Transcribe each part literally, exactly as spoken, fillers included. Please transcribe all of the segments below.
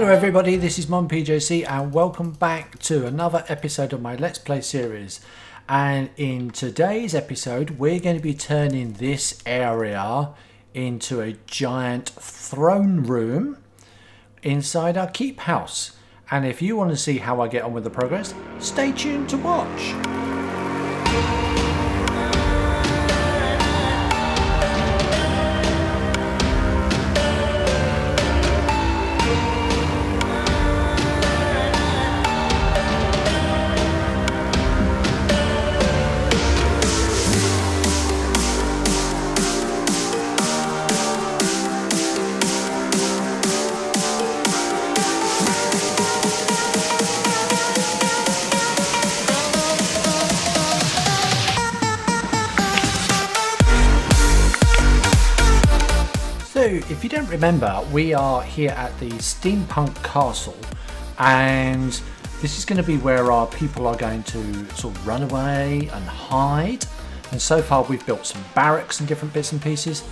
Hello everybody, this is Monpjc and welcome back to another episode of my Let's Play series. And in today's episode we're going to be turning this area into a giant throne room inside our keep house. And if you want to see how I get on with the progress, stay tuned to watch. If you don't remember, we are here at the Steampunk Castle, and this is going to be where our people are going to sort of run away and hide. And so far we've built some barracks and different bits and pieces,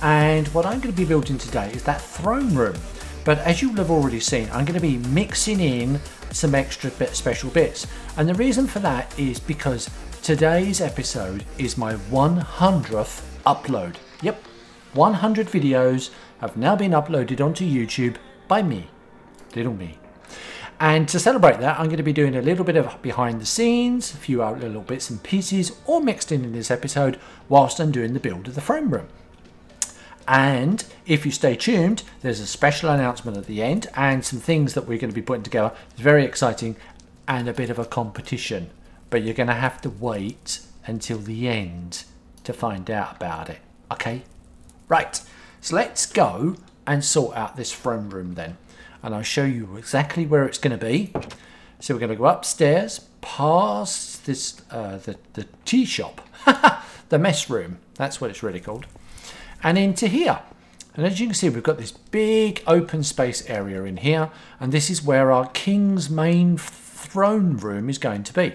and what I'm going to be building today is that throne room. But as you will have already seen, I'm going to be mixing in some extra bit special bits, and the reason for that is because today's episode is my one hundredth upload. Yep, one hundred videos have now been uploaded onto YouTube by me, little me. And to celebrate that, I'm going to be doing a little bit of behind the scenes, a few out little bits and pieces, all mixed in in this episode whilst I'm doing the build of the throne room. And if you stay tuned, there's a special announcement at the end and some things that we're going to be putting together. It's very exciting and a bit of a competition, but you're going to have to wait until the end to find out about it, okay? Right, so let's go and sort out this throne room then. And I'll show you exactly where it's going to be. So we're going to go upstairs, past this, uh, the, the tea shop, the mess room, that's what it's really called, and into here. And as you can see, we've got this big open space area in here, and this is where our king's main throne room is going to be.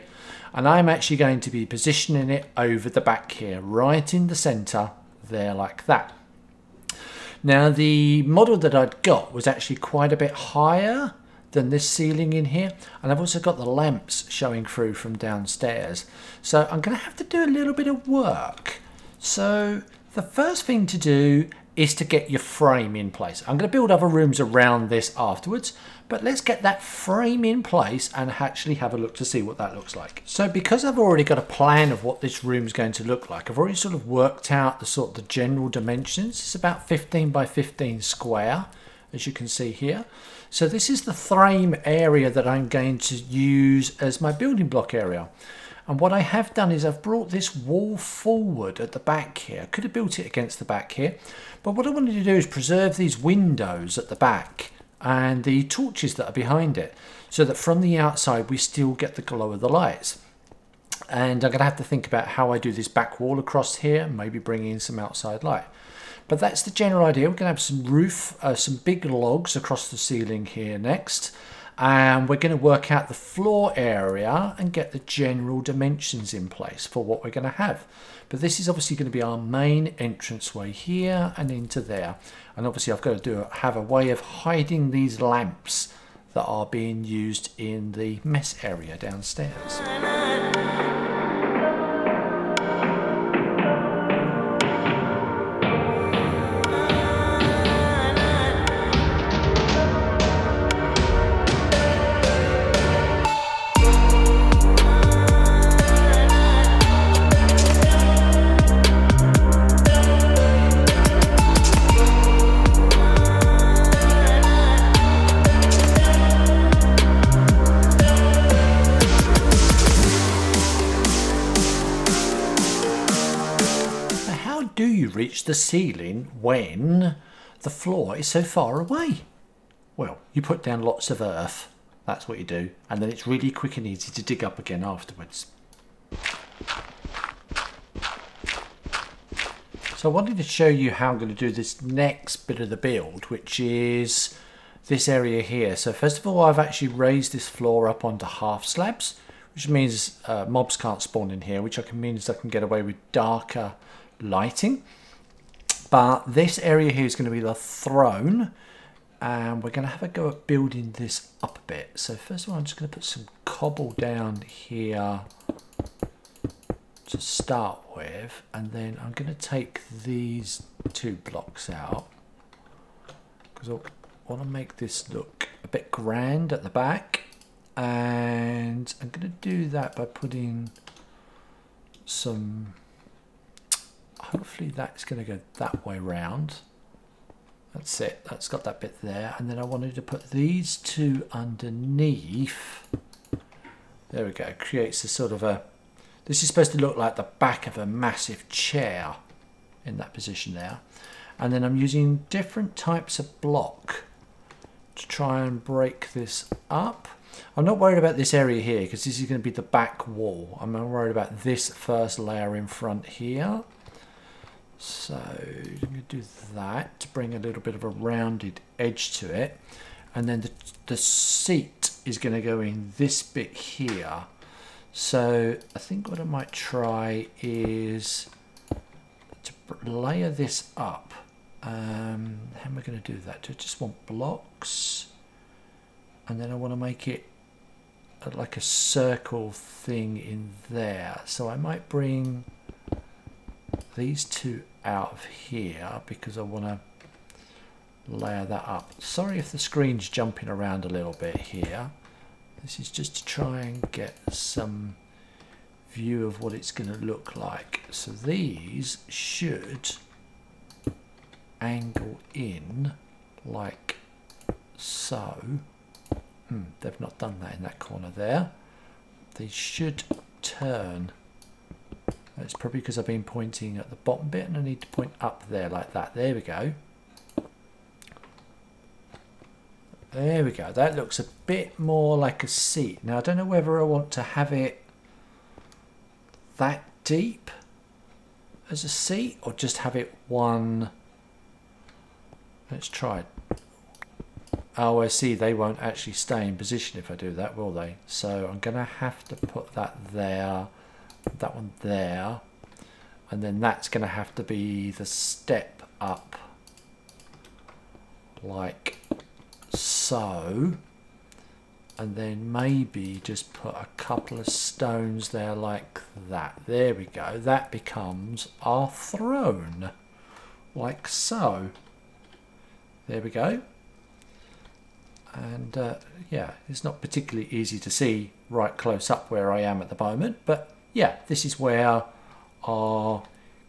And I'm actually going to be positioning it over the back here, right in the centre, there like that. Now the model that I'd got was actually quite a bit higher than this ceiling in here, and I've also got the lamps showing through from downstairs. So I'm going to have to do a little bit of work. So the first thing to do is to get your frame in place. I'm going to build other rooms around this afterwards, but let's get that frame in place and actually have a look to see what that looks like. So because I've already got a plan of what this room is going to look like, I've already sort of worked out the sort of the general dimensions. It's about fifteen by fifteen square, as you can see here. So this is the frame area that I'm going to use as my building block area. And what I have done is I've brought this wall forward at the back here. I could have built it against the back here, but what I wanted to do is preserve these windows at the back and the torches that are behind it, so that from the outside we still get the glow of the lights. And I'm going to have to think about how I do this back wall across here, maybe bring in some outside light. But that's the general idea. We're going to have some roof, uh, some big logs across the ceiling here next. And we're going to work out the floor area and get the general dimensions in place for what we're going to have. But this is obviously going to be our main entranceway here and into there. And obviously I've got to do have a way of hiding these lamps that are being used in the mess area downstairs. Reach the ceiling when the floor is so far away? Well, you put down lots of earth, that's what you do, and then it's really quick and easy to dig up again afterwards. So I wanted to show you how I'm going to do this next bit of the build, which is this area here. So first of all, I've actually raised this floor up onto half slabs, which means uh, mobs can't spawn in here, which I can means I can get away with darker lighting. But this area here is going to be the throne and we're going to have a go at building this up a bit. So first of all, I'm just going to put some cobble down here to start with, and then I'm going to take these two blocks out because I want to make this look a bit grand at the back, and I'm going to do that by putting some, hopefully that's going to go that way round. That's it, that's got that bit there, and then I wanted to put these two underneath. There we go. It creates a sort of a, this is supposed to look like the back of a massive chair in that position there. And then I'm using different types of block to try and break this up. I'm not worried about this area here because this is going to be the back wall. I'm not worried about this first layer in front here. So I'm going to do that to bring a little bit of a rounded edge to it. And then the, the seat is going to go in this bit here. So I think what I might try is to layer this up. Um, how am I going to do that? Do I just want blocks? And then I want to make it like a circle thing in there. So I might bring these two out of here because I want to layer that up. Sorry if the screen's jumping around a little bit here. This is just to try and get some view of what it's going to look like. So these should angle in like so. Hmm, they've not done that in that corner there. They should turn. It's probably because I've been pointing at the bottom bit and I need to point up there like that. There we go. There we go. That looks a bit more like a seat. Now, I don't know whether I want to have it that deep as a seat or just have it one. Let's try it. Oh, I see. They won't actually stay in position if I do that, will they? So I'm going to have to put that there, that one there, and then that's going to have to be the step up like so, and then maybe just put a couple of stones there like that. There we go. That becomes our throne like so. There we go. And uh, yeah, it's not particularly easy to see right close up where I am at the moment, but yeah, this is where our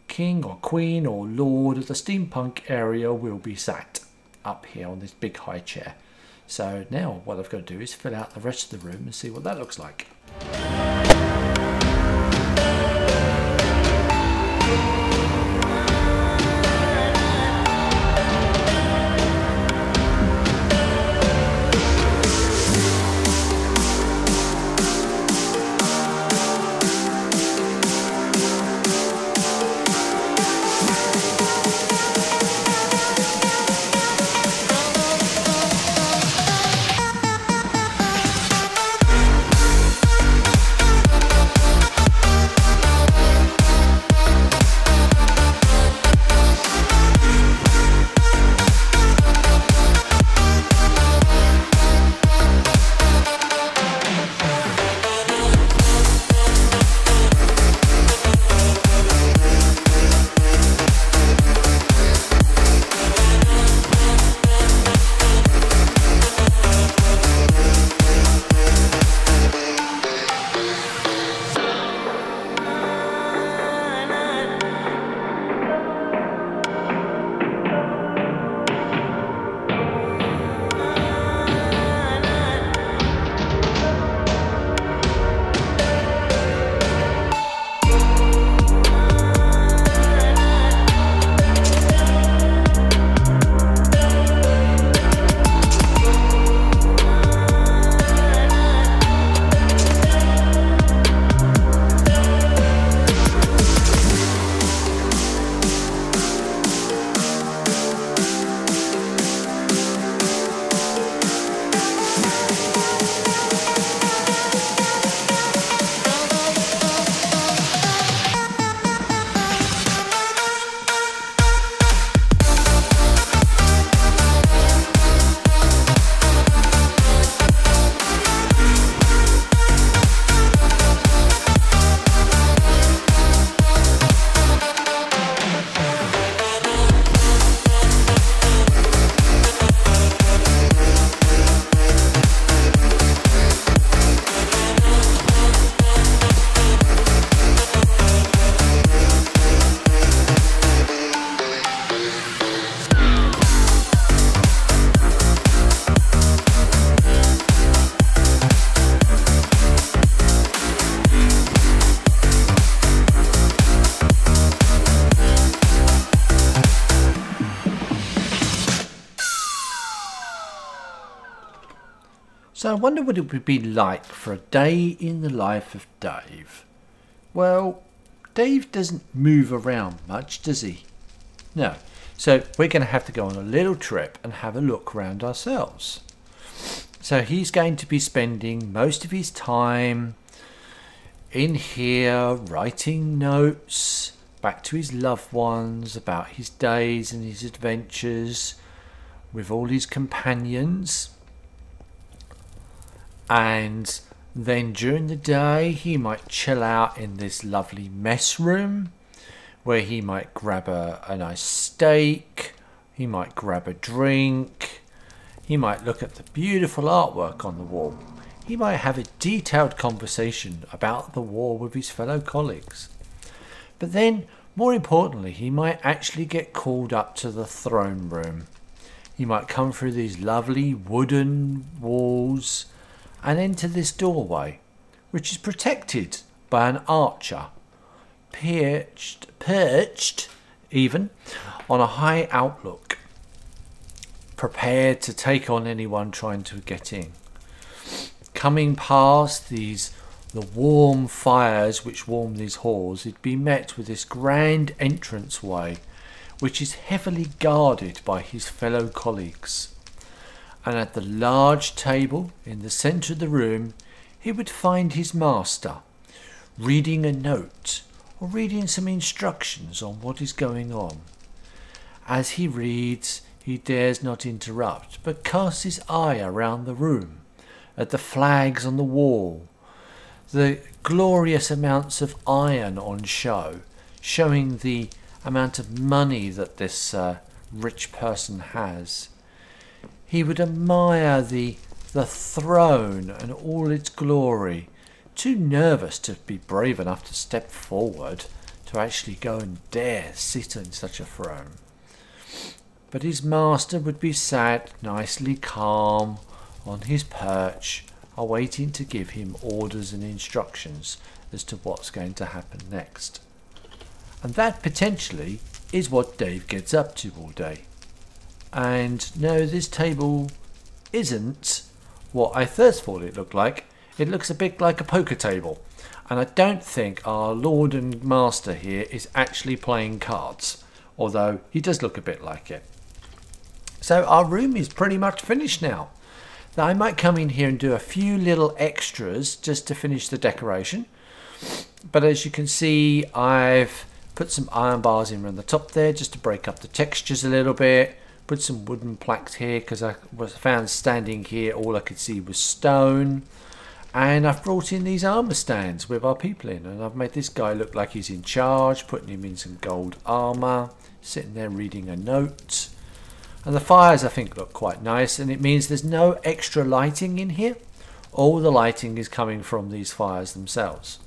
king or queen or lord of the steampunk area will be sat, up here on this big high chair. So now what I've got to do is fill out the rest of the room and see what that looks like. So I wonder what it would be like for a day in the life of Dave. Well, Dave doesn't move around much, does he? No. So we're going to have to go on a little trip and have a look around ourselves. So he's going to be spending most of his time in here writing notes back to his loved ones about his days and his adventures with all his companions. And then during the day he might chill out in this lovely mess room where he might grab a, a nice steak, he might grab a drink, he might look at the beautiful artwork on the wall, he might have a detailed conversation about the war with his fellow colleagues. But then, more importantly, he might actually get called up to the throne room. He might come through these lovely wooden walls and into this doorway, which is protected by an archer, perched, perched even, on a high outlook, prepared to take on anyone trying to get in. Coming past these the warm fires which warm these halls, he'd be met with this grand entranceway, which is heavily guarded by his fellow colleagues. And at the large table in the centre of the room, he would find his master, reading a note or reading some instructions on what is going on. As he reads, he dares not interrupt, but casts his eye around the room, at the flags on the wall, the glorious amounts of iron on show, showing the amount of money that this uh, rich person has. He would admire the, the throne and all its glory, too nervous to be brave enough to step forward, to actually go and dare sit on such a throne. But his master would be sat nicely calm on his perch, awaiting to give him orders and instructions as to what's going to happen next. And that potentially is what Dave gets up to all day. And no, this table isn't what I first thought it looked like. It looks a bit like a poker table, and I don't think our lord and master here is actually playing cards, although he does look a bit like it. So our room is pretty much finished now. Now I might come in here and do a few little extras just to finish the decoration, but as you can see, I've put some iron bars in around the top there just to break up the textures a little bit. Put some wooden plaques here because I was found standing here all I could see was stone. And I've brought in these armor stands with our people in, and I've made this guy look like he's in charge, putting him in some gold armor, sitting there reading a note. And the fires I think look quite nice, and it means there's no extra lighting in here. All the lighting is coming from these fires themselves.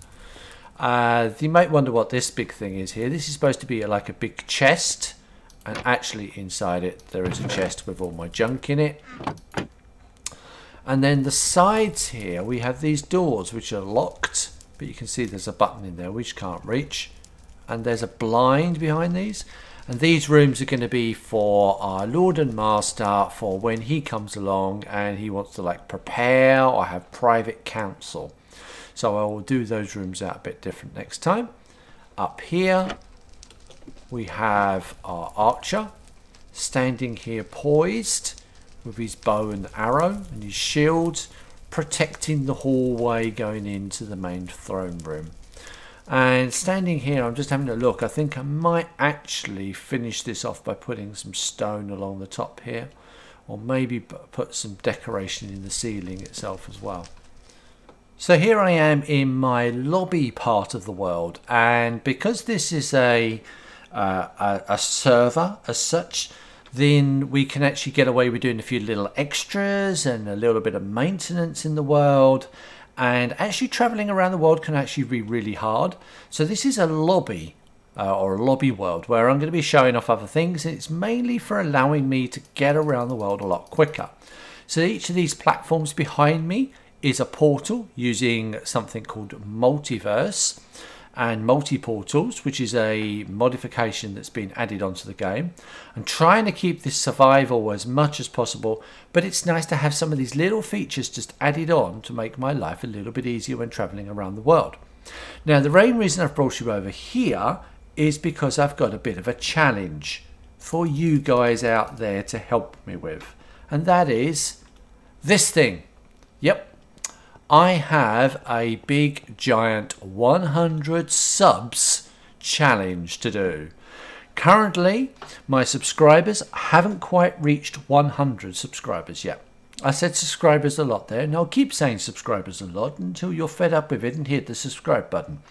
Uh, you might wonder what this big thing is here. This is supposed to be like a big chest. And actually inside it there is a chest with all my junk in it. And then the sides here we have these doors which are locked, but you can see there's a button in there which can't reach, and there's a blind behind these. And these rooms are going to be for our lord and master for when he comes along and he wants to like prepare or have private counsel. So I will do those rooms out a bit different next time. Up here we have our archer standing here poised with his bow and arrow and his shield, protecting the hallway going into the main throne room. And standing here, I'm just having a look. I think I might actually finish this off by putting some stone along the top here, or maybe put some decoration in the ceiling itself as well. So here I am in my lobby part of the world, and because this is a Uh, a, a server as such, then we can actually get away with doing a few little extras and a little bit of maintenance in the world. And actually traveling around the world can actually be really hard. So this is a lobby uh, or a lobby world where I'm going to be showing off other things. It's mainly for allowing me to get around the world a lot quicker. So each of these platforms behind me is a portal using something called Multiverse. and multi-portals, which is a modification that's been added onto the game. I'm trying to keep this survival as much as possible, but it's nice to have some of these little features just added on to make my life a little bit easier when traveling around the world. Now, the main reason I've brought you over here is because I've got a bit of a challenge for you guys out there to help me with, and that is this thing. Yep. I have a big giant one hundred subs challenge to do. Currently, my subscribers haven't quite reached one hundred subscribers yet. I said subscribers a lot there, and I'll keep saying subscribers a lot until you're fed up with it and hit the subscribe button.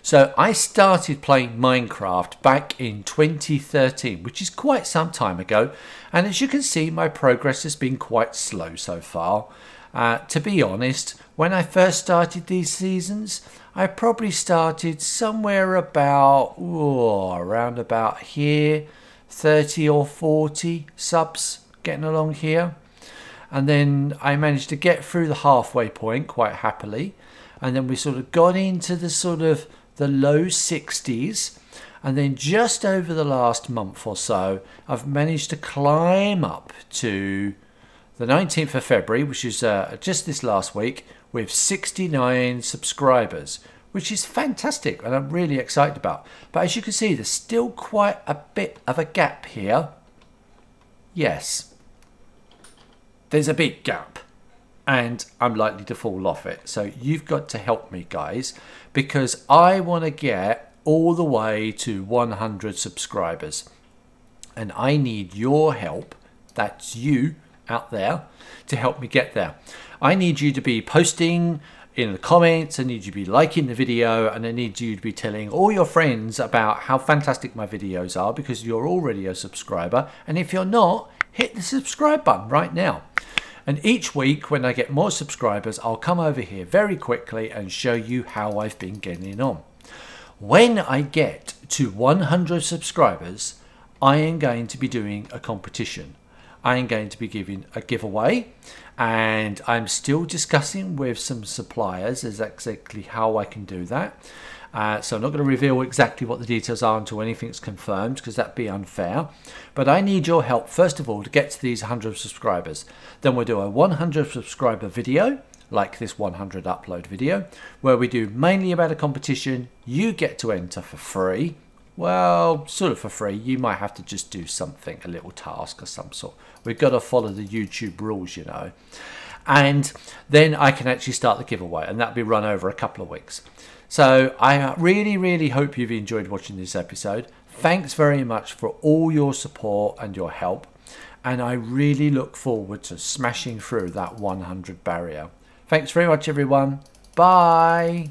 So I started playing Minecraft back in twenty thirteen, which is quite some time ago, and as you can see, my progress has been quite slow so far. Uh, to be honest, when I first started these seasons, I probably started somewhere about, oh, around about here, thirty or forty subs getting along here. And then I managed to get through the halfway point quite happily. And then we sort of got into the sort of the low sixties. And then just over the last month or so, I've managed to climb up to the nineteenth of February, which is uh, just this last week, with sixty-nine subscribers, which is fantastic and I'm really excited about. But as you can see, there's still quite a bit of a gap here. Yes, there's a big gap and I'm likely to fall off it. So you've got to help me, guys, because I want to get all the way to one hundred subscribers and I need your help. That's you out there to help me get there. I need you to be posting in the comments, I need you to be liking the video, and I need you to be telling all your friends about how fantastic my videos are, because you're already a subscriber, and if you're not, hit the subscribe button right now. And each week when I get more subscribers, I'll come over here very quickly and show you how I've been getting on. When I get to one hundred subscribers, I am going to be doing a competition. I'm going to be giving a giveaway, and I'm still discussing with some suppliers as exactly how I can do that. Uh, so I'm not going to reveal exactly what the details are until anything's confirmed, because that'd be unfair. But I need your help, first of all, to get to these one hundred subscribers. Then we'll do a one hundred subscriber video, like this one hundred upload video, where we do mainly about a competition you get to enter for free. Well, sort of for free. You might have to just do something, a little task or some sort. We've got to follow the YouTube rules, you know. And then I can actually start the giveaway, and that'll be run over a couple of weeks. So I really, really hope you've enjoyed watching this episode. Thanks very much for all your support and your help. And I really look forward to smashing through that one hundred barrier. Thanks very much, everyone. Bye.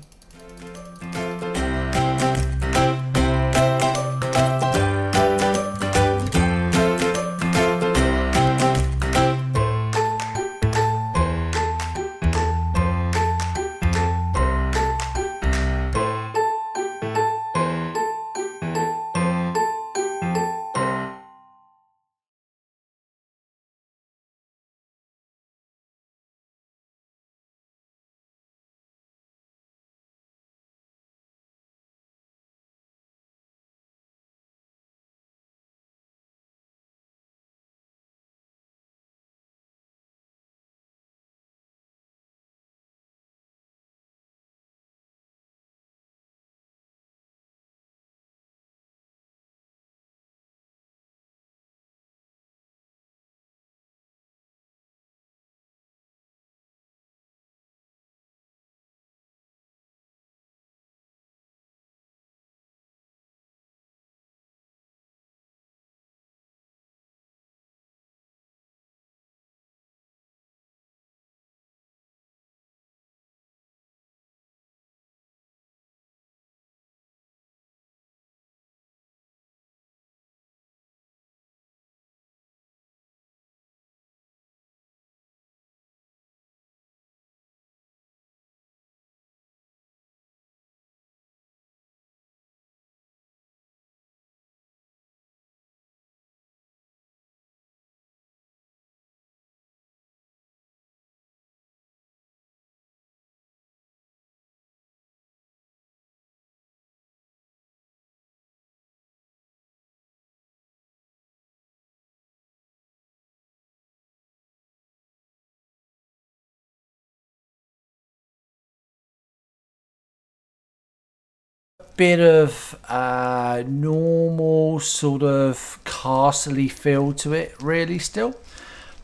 bit of uh, normal sort of castle-y feel to it really still,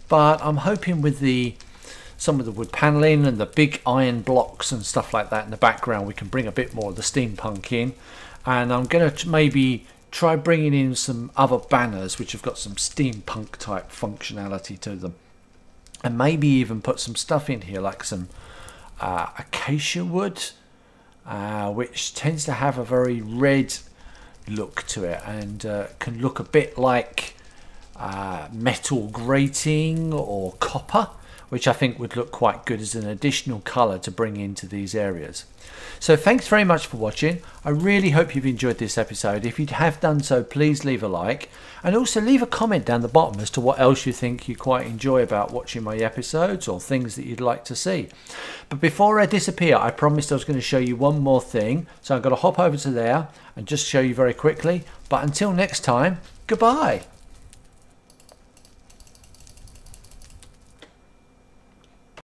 but I'm hoping with the some of the wood paneling and the big iron blocks and stuff like that in the background we can bring a bit more of the steampunk in. And I'm going to maybe try bringing in some other banners which have got some steampunk type functionality to them, and maybe even put some stuff in here like some uh, acacia wood, uh, which tends to have a very red look to it, and uh, can look a bit like uh, metal grating or copper, which I think would look quite good as an additional colour to bring into these areas. So thanks very much for watching. I really hope you've enjoyed this episode. If you have done so, please leave a like, and also leave a comment down the bottom as to what else you think you quite enjoy about watching my episodes, or things that you'd like to see. But before I disappear, I promised I was going to show you one more thing, so I'm going to hop over to there and just show you very quickly. But until next time, goodbye.